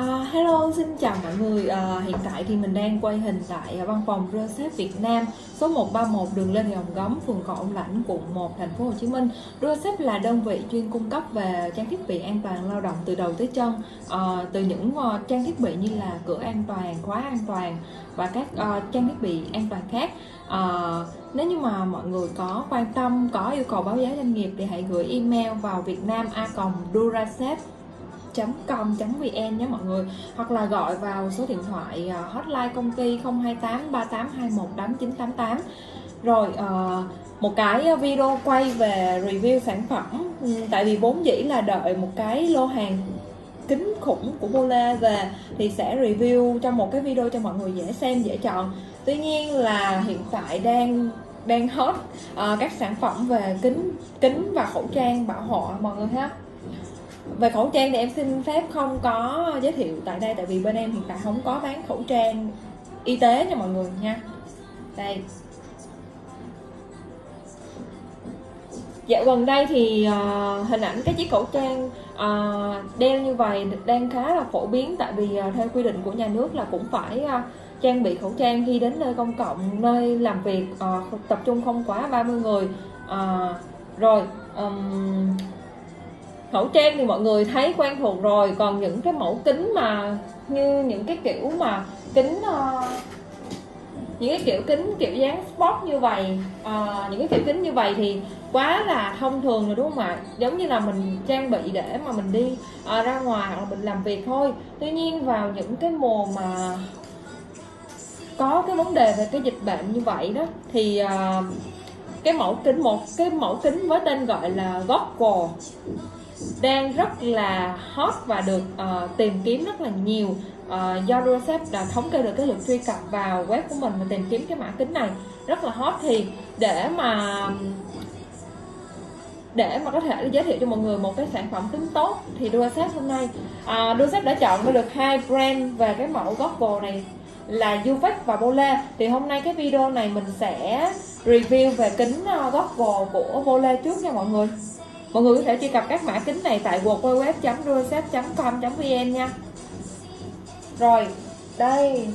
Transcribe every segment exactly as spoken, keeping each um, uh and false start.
Uh, hello, xin chào mọi người. Uh, hiện tại thì mình đang quay hình tại văn phòng Durasafe Việt Nam, số một ba một đường Lê Thị Hồng Gấm, phường Cầu Lãnh, quận một, thành phố Hồ Chí Minh. Durasafe là đơn vị chuyên cung cấp về trang thiết bị an toàn lao động từ đầu tới chân, uh, từ những uh, trang thiết bị như là cửa an toàn, khóa an toàn và các uh, trang thiết bị an toàn khác. Uh, nếu như mà mọi người có quan tâm, có yêu cầu báo giá doanh nghiệp thì hãy gửi email vào vietnam a còng durasafe chấm com chấm vn nhé mọi người, hoặc là gọi vào số điện thoại hotline công ty không hai tám ba tám hai một tám chín tám tám. Rồi một cái video quay về review sản phẩm, tại vì vốn dĩ là đợi một cái lô hàng kính khủng của Bola về thì sẽ review trong một cái video cho mọi người dễ xem dễ chọn. Tuy nhiên là hiện tại đang đang hot uh, các sản phẩm về kính kính và khẩu trang bảo hộ mọi người ha. Về khẩu trang thì em xin phép không có giới thiệu tại đây, tại vì bên em hiện tại không có bán khẩu trang y tế cho mọi người nha. Đây, dạo gần đây thì uh, hình ảnh cái chiếc khẩu trang uh, đeo như vậy đang khá là phổ biến, tại vì uh, theo quy định của nhà nước là cũng phải uh, trang bị khẩu trang khi đến nơi công cộng, nơi làm việc uh, tập trung không quá ba mươi người. Uh, rồi um, khẩu trang thì mọi người thấy quen thuộc rồi, còn những cái mẫu kính mà như những cái kiểu mà kính uh, những cái kiểu kính kiểu dáng sport như vậy, uh, những cái kiểu kính như vậy thì quá là thông thường rồi đúng không ạ? Giống như là mình trang bị để mà mình đi uh, ra ngoài hoặc là mình làm việc thôi. Tuy nhiên vào những cái mùa mà có cái vấn đề về cái dịch bệnh như vậy đó thì uh, cái mẫu kính một cái mẫu kính với tên gọi là Goggle đang rất là hot và được uh, tìm kiếm rất là nhiều. uh, Do Durasafe đã thống kê được cái lượt truy cập vào web của mình và tìm kiếm cái mã kính này rất là hot. Thì để mà để mà có thể giới thiệu cho mọi người một cái sản phẩm kính tốt thì Durasafe hôm nay uh, Durasafe đã chọn được hai brand về cái mẫu Goggle này là Uvex và Bola. Thì hôm nay cái video này mình sẽ review về kính uh, Goggle của Bola trước nha mọi người. Mọi người có thể truy cập các mã kính này tại www chấm durasafe chấm com chấm vn nha. Rồi, đây.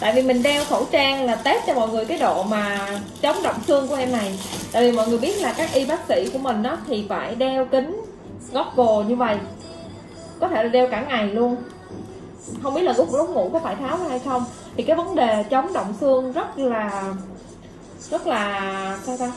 Tại vì mình đeo khẩu trang là test cho mọi người cái độ mà chống động xương của em này. Tại vì mọi người biết là các y bác sĩ của mình đó thì phải đeo kính Goggle như vậy, có thể là đeo cả ngày luôn. Không biết là lúc lúc ngủ có phải tháo hay không. Thì cái vấn đề chống động xương rất là rất là sao ta?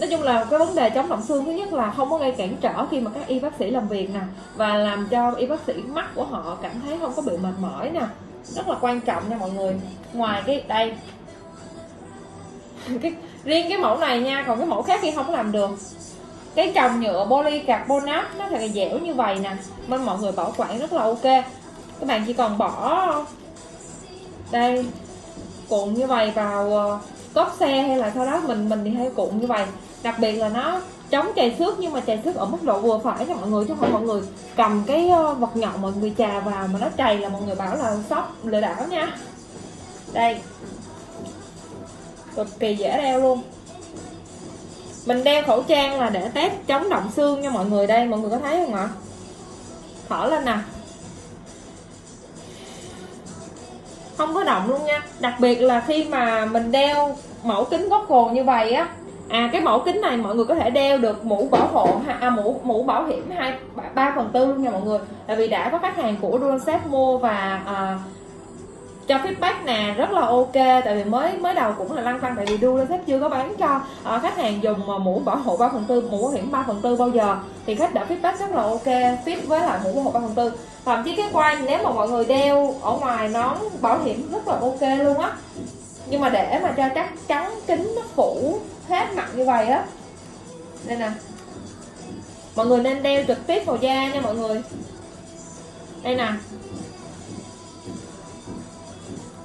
Nói chung là cái vấn đề chống động xương thứ nhất là không có gây cản trở khi mà các y bác sĩ làm việc nè, và làm cho y bác sĩ mắt của họ cảm thấy không có bị mệt mỏi nè, rất là quan trọng nha mọi người. Ngoài cái đây cái, riêng cái mẫu này nha, còn cái mẫu khác thì không có làm được. Cái tròng nhựa polycarbonate nó thật là dẻo như vậy nè, bên mọi người bảo quản rất là ok. Các bạn chỉ cần bỏ đây cuộn như vậy vào cốp xe hay là sau đó mình mình thì hay cuộn như vậy. Đặc biệt là nó chống chày xước, nhưng mà chày xước ở mức độ vừa phải cho mọi người, chứ không mọi người cầm cái vật nhọn mọi người chà vào mà nó chày là mọi người bảo là sốc lừa đảo nha. Đây, cực kỳ dễ đeo luôn. Mình đeo khẩu trang là để test chống động xương nha mọi người. Đây, mọi người có thấy không ạ? Thở lên nè, không có động luôn nha. Đặc biệt là khi mà mình đeo mẫu kính Goggle như vậy á, à cái mẫu kính này mọi người có thể đeo được mũ bảo hộ, à, mũ mũ bảo hiểm hai ba phần tư luôn nha mọi người. Tại vì đã có khách hàng của Durasafe mua và à, cho feedback nè rất là ok. Tại vì mới mới đầu cũng là lăn tăn, tại vì Durasafe chưa có bán cho uh, khách hàng dùng uh, mũ bảo hộ ba phần tư, mũ bảo hiểm ba phần tư bao giờ, thì khách đã feedback rất là ok, fit với lại mũ bảo hộ ba phần tư. Thậm chí cái quai nếu mà mọi người đeo ở ngoài nón bảo hiểm rất là ok luôn á, nhưng mà để mà cho chắc chắn kính nó phủ hết mặt như vậy á, đây nè, mọi người nên đeo trực tiếp vào da nha mọi người. Đây nè,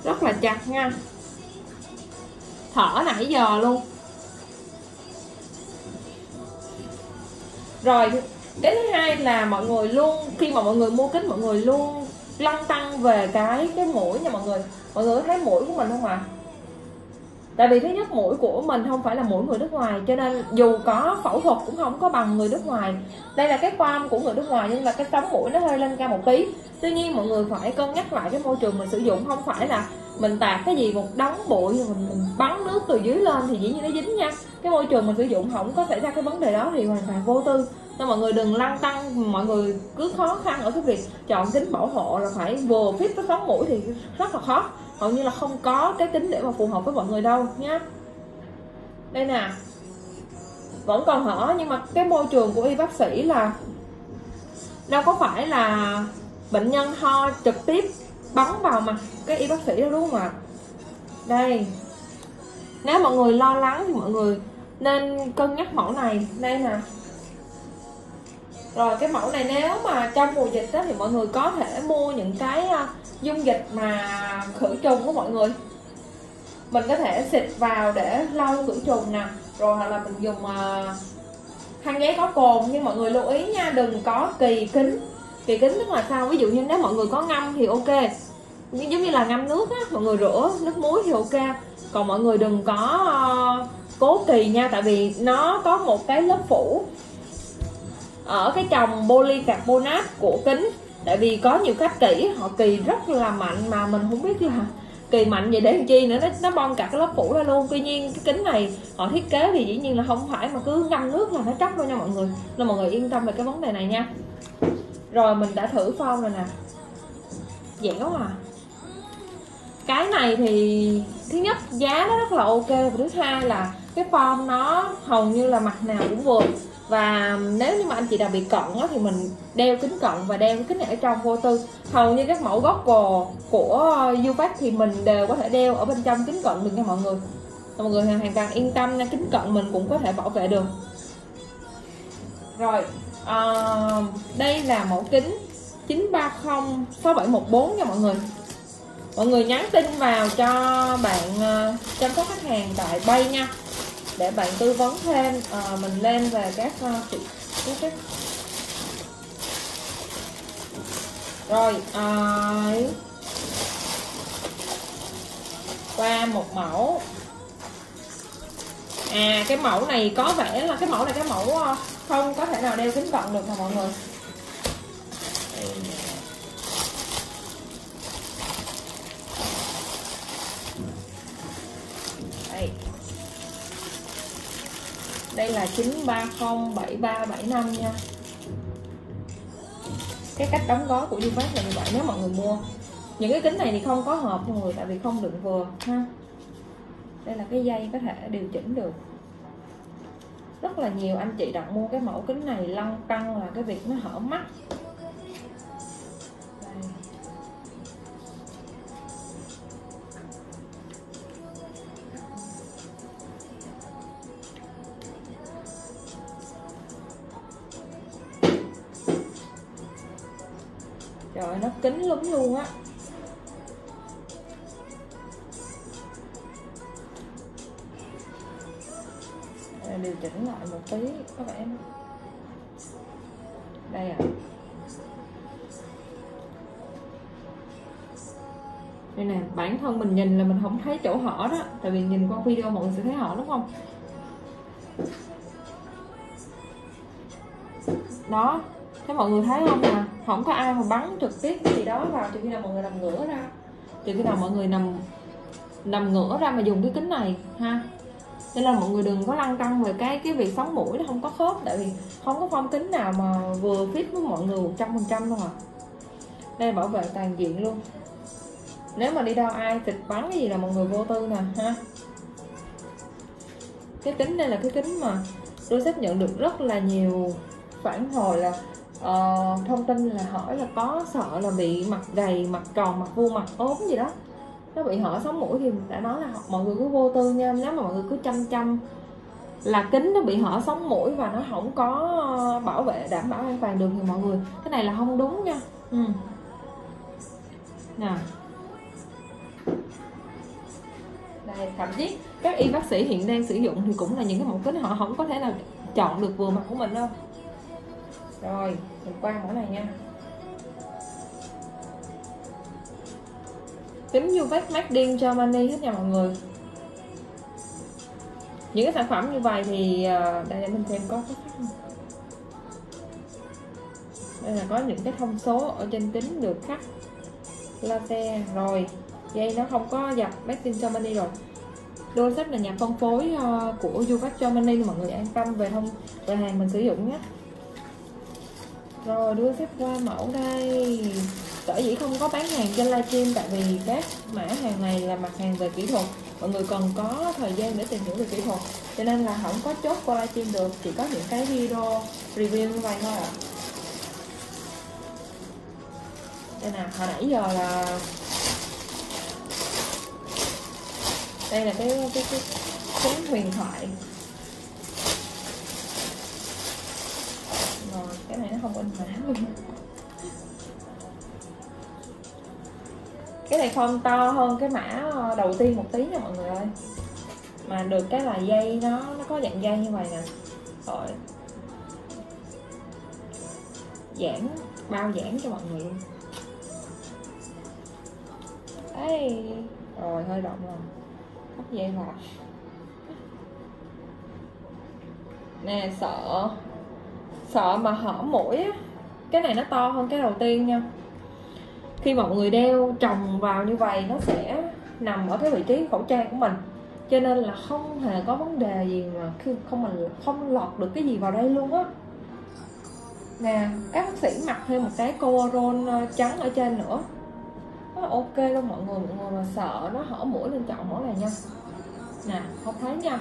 rất là chặt nha, thở nãy giờ luôn. Rồi cái thứ hai là mọi người luôn, khi mà mọi người mua kính mọi người luôn lăn tăn về cái cái mũi nha mọi người. Mọi người thấy mũi của mình không ạ? À? Tại vì thứ nhất mũi của mình không phải là mũi người nước ngoài, cho nên dù có phẫu thuật cũng không có bằng người nước ngoài. Đây là cái khoam của người nước ngoài nhưng là cái sống mũi nó hơi lên cao một tí. Tuy nhiên mọi người phải cân nhắc lại cái môi trường mình sử dụng, không phải là mình tạt cái gì một đống bụi rồi mình, mình bắn nước từ dưới lên thì dĩ nhiên nó dính nha. Cái môi trường mình sử dụng không có xảy ra cái vấn đề đó thì hoàn toàn vô tư. Nên mọi người đừng lăn tăng, mọi người cứ khó khăn ở cái việc chọn kính bảo hộ là phải vừa fit với sống mũi thì rất là khó. Hầu như là không có cái kính để mà phù hợp với mọi người đâu nhá. Đây nè, vẫn còn hở nhưng mà cái môi trường của y bác sĩ là đâu có phải là bệnh nhân ho trực tiếp bắn vào mà cái y bác sĩ đó đúng không ạ? Đây, nếu mọi người lo lắng thì mọi người nên cân nhắc mẫu này. Đây nè, rồi cái mẫu này nếu mà trong mùa dịch đó thì mọi người có thể mua những cái dung dịch mà khử trùng của mọi người, mình có thể xịt vào để lau khử trùng nè, rồi hoặc là mình dùng khăn giấy có cồn. Nhưng mọi người lưu ý nha, đừng có kỳ kính. Kỳ kính tức là sao? Ví dụ như nếu mọi người có ngâm thì ok, nhưng giống như là ngâm nước á, mọi người rửa nước muối thì ok, còn mọi người đừng có cố kỳ nha, tại vì nó có một cái lớp phủ ở cái chồng polycarbonate của kính. Tại vì có nhiều khách kỹ họ kỳ rất là mạnh mà mình không biết là kỳ mạnh vậy để làm chi nữa, nó, nó bong cả cái lớp phủ ra luôn. Tuy nhiên cái kính này họ thiết kế thì dĩ nhiên là không phải mà cứ ngâm nước là nó chắc đâu nha mọi người, nên mọi người yên tâm về cái vấn đề này nha. Rồi mình đã thử form rồi nè, dẻo à. Cái này thì thứ nhất giá nó rất là ok, và thứ hai là cái form nó hầu như là mặt nào cũng vừa. Và nếu như mà anh chị nào bị cận đó, thì mình đeo kính cận và đeo cái kính này ở trong vô tư. Hầu như các mẫu Goggle của Uvex thì mình đều có thể đeo ở bên trong kính cận được nha mọi người. Mọi người hoàn toàn yên tâm nha, kính cận mình cũng có thể bảo vệ được. Rồi, uh, đây là mẫu kính chín ba không sáu bảy một bốn nha mọi người. Mọi người nhắn tin vào cho bạn uh, chăm sóc khách hàng tại Bay nha, để bạn tư vấn thêm à, mình lên về các chị uh, các... Rồi à, qua một mẫu. À cái mẫu này có vẻ là cái mẫu này cái mẫu không có thể nào đeo kính cận được hả mọi người. Đây là chín ba không bảy ba bảy năm nha. Cái cách đóng gói của Uvex là như vậy nếu mọi người mua. Những cái kính này thì không có hộp mọi người, tại vì không đựng vừa ha. Đây là cái dây có thể điều chỉnh được. Rất là nhiều anh chị đặt mua cái mẫu kính này lăn tăng là cái việc nó hở mắt. Trời, nó kín lúng luôn á. Điều chỉnh lại một tí các bạn. Đây ạ. À. Đây nè, bản thân mình nhìn là mình không thấy chỗ hở đó, tại vì nhìn qua video mọi người sẽ thấy hở đúng không? Đó, thế mọi người thấy không nè? Không có ai mà bắn trực tiếp cái gì đó vào, trừ khi nào mọi người nằm ngửa ra, trừ khi nào mọi người nằm nằm ngửa ra mà dùng cái kính này ha. Nên là mọi người đừng có lăn tăn về cái cái việc sống mũi nó không có khớp, tại vì không có form kính nào mà vừa fit với mọi người một trăm phần trăm luôn à. Đây bảo vệ toàn diện luôn. Nếu mà đi đâu ai tịch bắn cái gì là mọi người vô tư nè ha. Cái kính đây là cái kính mà Durasafe nhận được rất là nhiều phản hồi là Ờ, thông tin là hỏi là có sợ là bị mặt gầy, mặt tròn, mặt vuông, mặt ốm gì đó, nó bị hở sống mũi thì đã nói là mọi người cứ vô tư nha. Nếu mà mọi người cứ chăm chăm là kính nó bị hở sống mũi và nó không có bảo vệ đảm bảo an toàn được thì mọi người cái này là không đúng nha. Ừ. Nào đây, thậm chí các y bác sĩ hiện đang sử dụng thì cũng là những cái mẫu kính họ không có thể nào chọn được vừa mặt của mình đâu. Rồi, mình qua mẫu này nha. Kính Uvex Made in Germany hết nha mọi người. Những cái sản phẩm như vậy thì đây, để mình xem có cái khác không. Đây là có những cái thông số ở trên kính được khắc laser rồi, dây nó không có dập Made in Germany rồi. Durasafe là nhà phân phối của Uvex Germany, mọi người an tâm về thông về hàng mình sử dụng nhé. Rồi Durasafe qua mẫu đây. Sở dĩ không có bán hàng trên livestream tại vì các mã hàng này là mặt hàng về kỹ thuật, mọi người cần có thời gian để tìm hiểu về kỹ thuật, cho nên là không có chốt qua livestream được, chỉ có những cái video review như vậy thôi ạ. À. Đây nè, hồi nãy giờ là đây là cái cái cái kính huyền thoại. Rồi cái này nó không in mã luôn. Cái này font to hơn cái mã đầu tiên một tí nha mọi người ơi. Mà được cái là dây nó nó có dạng dây như vậy nè. Rồi. Giãn, bao giãn cho mọi người luôn. Ê, rồi hơi rộng rồi, cắt dây lại nè. Sợ sợ mà hở mũi á, cái này nó to hơn cái đầu tiên nha. Khi mọi người đeo chồng vào như vậy nó sẽ nằm ở cái vị trí khẩu trang của mình, cho nên là không hề có vấn đề gì mà khi không mình không lọt được cái gì vào đây luôn á. Nè các bác sĩ mặc thêm một cái coverall trắng ở trên nữa, ok luôn mọi người. Mọi người mà sợ nó hở mũi lên chọn mẫu này nha. Nè không thấy nha,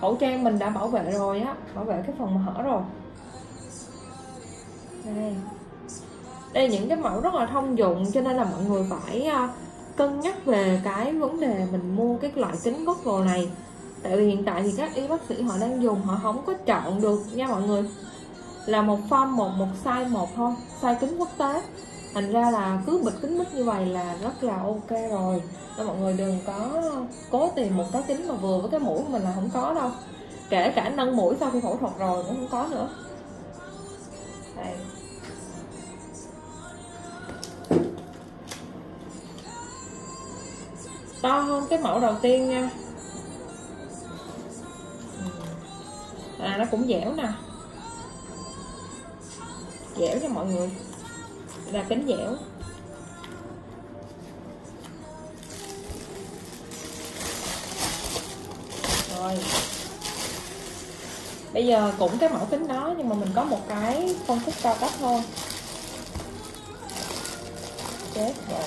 khẩu trang mình đã bảo vệ rồi á, bảo vệ cái phần mà hở rồi. Đây, đây là những cái mẫu rất là thông dụng, cho nên là mọi người phải cân nhắc về cái vấn đề mình mua cái loại kính Goggle này, tại vì hiện tại thì các y bác sĩ họ đang dùng họ không có chọn được nha mọi người, là một form một một size một thôi, size kính quốc tế. Thành ra là cứ bịt kính mít như vậy là rất là ok rồi. Nên mọi người đừng có cố tìm một cái kính mà vừa với cái mũi của mình là không có đâu. Kể cả nâng mũi sau khi phẫu thuật rồi cũng không có nữa. Đây. To hơn cái mẫu đầu tiên nha. À nó cũng dẻo nè. Dẻo cho mọi người, là kính dẻo. Rồi bây giờ cũng cái mẫu kính đó nhưng mà mình có một cái phân khúc cao cấp thôi. Chết rồi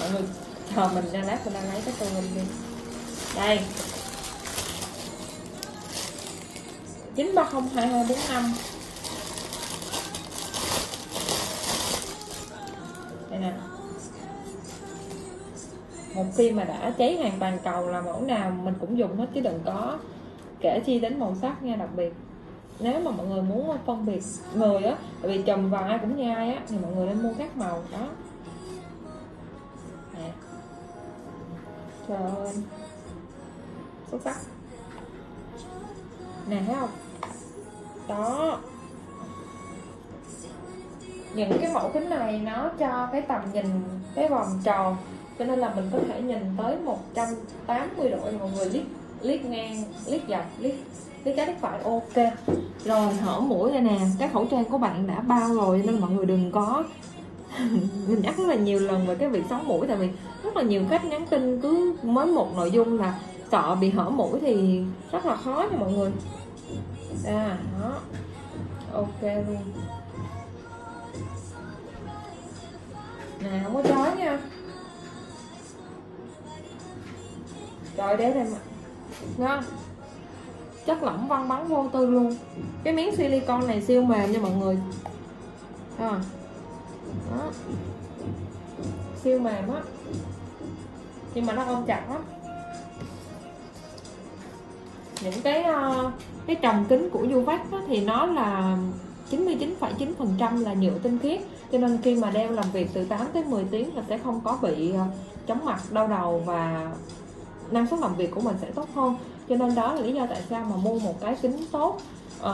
mọi người, chờ mình ra lát mình đang lấy cái tô mình đi. Đây chín ba không hai hai bốn năm. Một khi mà đã cháy hàng toàn cầu là mẫu nào mình cũng dùng hết, chứ đừng có kể chi đến màu sắc nha. Đặc biệt nếu mà mọi người muốn phân biệt người á, tại vì chùm vào ai cũng như ai á, thì mọi người nên mua các màu đó nè. Trời ơi xuất sắc nè, thấy không đó. Những cái mẫu kính này nó cho cái tầm nhìn cái vòng tròn, cho nên là mình có thể nhìn tới một trăm tám mươi độ mọi người, liếc liếc ngang, liếc dọc, liếc liếc trái liếc phải, ok. Rồi hở mũi đây nè, cái khẩu trang của bạn đã bao rồi nên mọi người đừng có mình nhắc rất là nhiều lần về cái việc sống mũi, tại vì rất là nhiều khách nhắn tin cứ mới một nội dung là sợ bị hở mũi thì rất là khó nha mọi người. À đó, ok luôn nè, không có chói nha. Rồi đéo đây mà ngon, chất lỏng văng bắn vô tư luôn. Cái miếng silicon này siêu mềm nha mọi người à. Đó, siêu mềm á, nhưng mà nó ôm chặt lắm. Những cái cái trồng kính của Uvex thì nó là chín mươi chín phẩy chín phần trăm là nhựa tinh khiết, cho nên khi mà đeo làm việc từ tám tới mười tiếng là sẽ không có bị chóng mặt, đau đầu và năng suất làm việc của mình sẽ tốt hơn. Cho nên đó là lý do tại sao mà mua một cái kính tốt uh,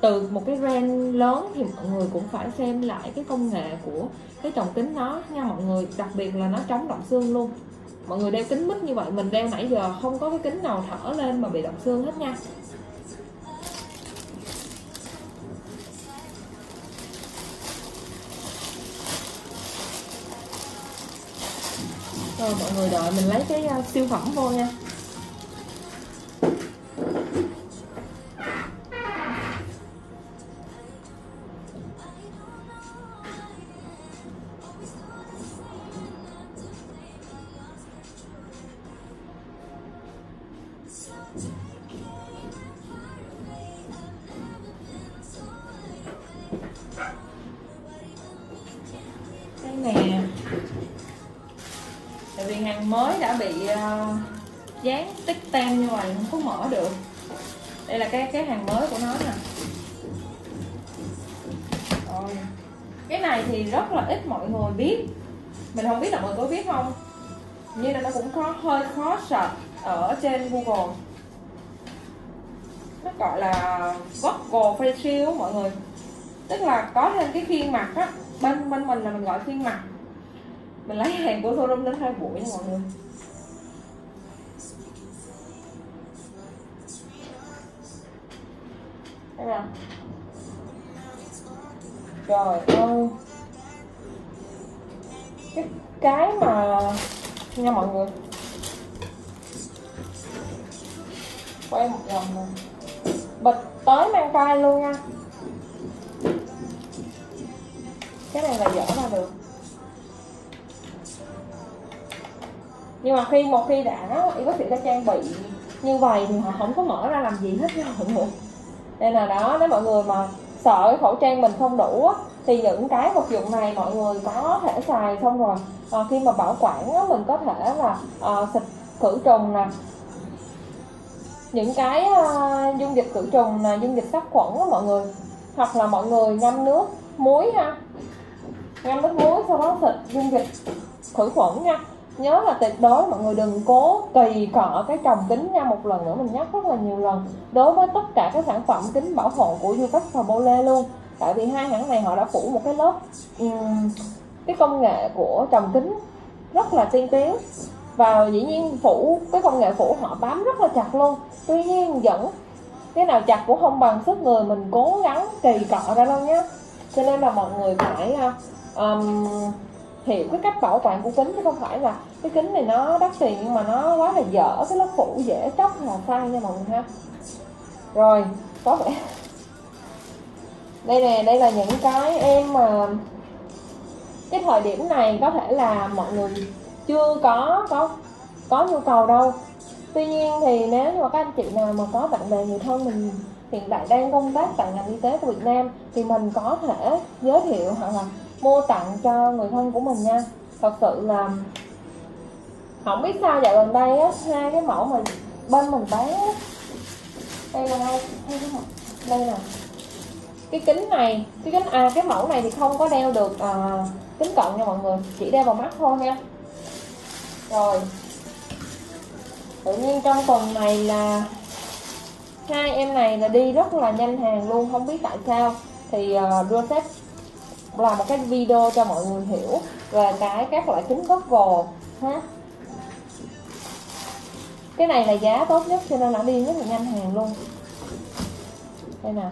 từ một cái brand lớn thì mọi người cũng phải xem lại cái công nghệ của cái trồng kính nó nha mọi người, đặc biệt là nó chống động xương luôn. Mọi người đeo kính mít như vậy, mình đeo nãy giờ không có cái kính nào thở lên mà bị động xương hết nha. Rồi mọi người đợi mình lấy cái siêu phẩm vô nha. Cái này tại vì hàng mới đã bị uh, dán tích tem như vậy không có mở được. Đây là cái cái hàng mới của nó nè. Rồi. Cái này thì rất là ít mọi người biết. Mình không biết là mọi người có biết không. Nhưng là nó cũng khó, hơi khó search ở trên Google. Nó gọi là Goggle face shield mọi người. Tức là có thêm cái khiên mặt á, bên bên mình là mình gọi khiên mặt. Mình lấy hàng của showroom đến hai buổi nha mọi người. Thấy không? Trời ơi. Cái cái mà nha mọi người. Quay một vòng này. Bịch tới mang tay luôn nha. Cái này là dở ra được. Nhưng mà khi một khi đã y bác sĩ đã trang bị như vậy thì họ không có mở ra làm gì hết nha mọi người. Nên là đó, nếu mọi người mà sợ cái khẩu trang mình không đủ á, thì những cái vật dụng này mọi người có thể xài xong rồi à, khi mà bảo quản á, mình có thể là à, xịt khử trùng nè, những cái à, dung dịch khử trùng nè, dung dịch sát khuẩn á mọi người, hoặc là mọi người ngâm nước muối ha, ngâm nước muối sau đó xịt dung dịch khử khuẩn nha. Nhớ là tuyệt đối mọi người đừng cố kỳ cọ cái tròng kính nha. Một lần nữa mình nhắc rất là nhiều lần đối với tất cả các sản phẩm kính bảo hộ của Uvex và Bolle luôn, tại vì hai hãng này họ đã phủ một cái lớp um, cái công nghệ của tròng kính rất là tiên tiến, và dĩ nhiên phủ cái công nghệ phủ họ bám rất là chặt luôn. Tuy nhiên vẫn cái nào chặt cũng không bằng sức người mình cố gắng kỳ cọ ra đâu nhé. Cho nên là mọi người phải um, hiểu cái cách bảo quản của kính, chứ không phải là cái kính này nó đắt tiền nhưng mà nó quá là dở, cái lớp phủ dễ tróc là sai nha mọi người ha. Rồi có vẻ đây nè, đây là những cái em mà cái thời điểm này có thể là mọi người chưa có có có nhu cầu đâu. Tuy nhiên thì nếu như mà các anh chị nào mà có bạn bè người thân mình hiện tại đang công tác tại ngành y tế của Việt Nam thì mình có thể giới thiệu hoặc là mua tặng cho người thân của mình nha. Thật sự là không biết sao dạo gần đây á, hai cái mẫu mà bên mình bán á, đây là hai cái mẫu, đây nè, cái kính này, cái kính à cái mẫu này thì không có đeo được à, kính cận nha mọi người, chỉ đeo vào mắt thôi nha. Rồi tự nhiên trong tuần này là hai em này là đi rất là nhanh hàng luôn, không biết tại sao. Thì uh, Durasafe là một cái video cho mọi người hiểu về cái các loại kính Goggle ha. Cái này là giá tốt nhất cho nên nó đi rất là nhanh hàng luôn. Đây nè.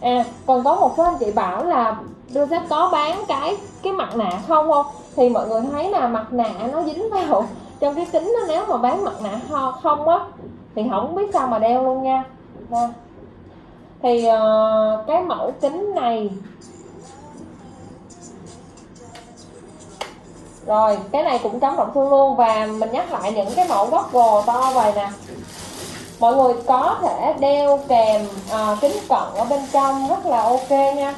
À, còn có một số anh chị bảo là Durasafe có bán cái cái mặt nạ không không? Thì mọi người thấy là mặt nạ nó dính vào trong cái kính đó, nếu mà bán mặt nạ không á thì không biết sao mà đeo luôn nha. Đó. Thì uh, cái mẫu kính này, rồi cái này cũng chống động xương luôn. Và mình nhắc lại những cái mẫu Goggle to vậy nè, mọi người có thể đeo kèm uh, kính cận ở bên trong rất là ok nha.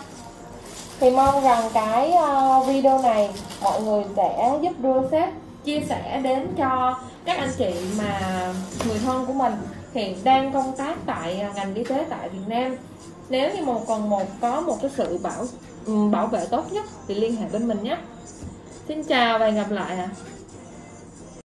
Thì mong rằng cái uh, video này mọi người sẽ giúp Durasafe chia sẻ đến cho các anh chị mà người thân của mình hiện đang công tác tại ngành y tế tại Việt Nam. Nếu như một còn một có một cái sự bảo bảo vệ tốt nhất thì liên hệ bên mình nhé. Xin chào và hẹn gặp lại ạ. À.